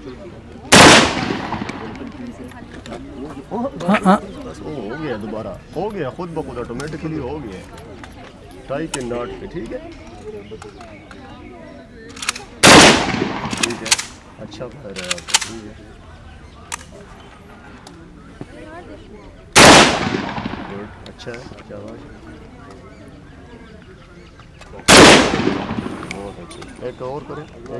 हो गया दोबारा, हो गया खुद ब खुद ऑटोमेटिकली हो गया टाई के नॉट पे। ठीक है ठीक है, अच्छा कर रहे हो आप। ठीक है गुड, अच्छा है, शाबाश, बहुत अच्छा। एक और करें।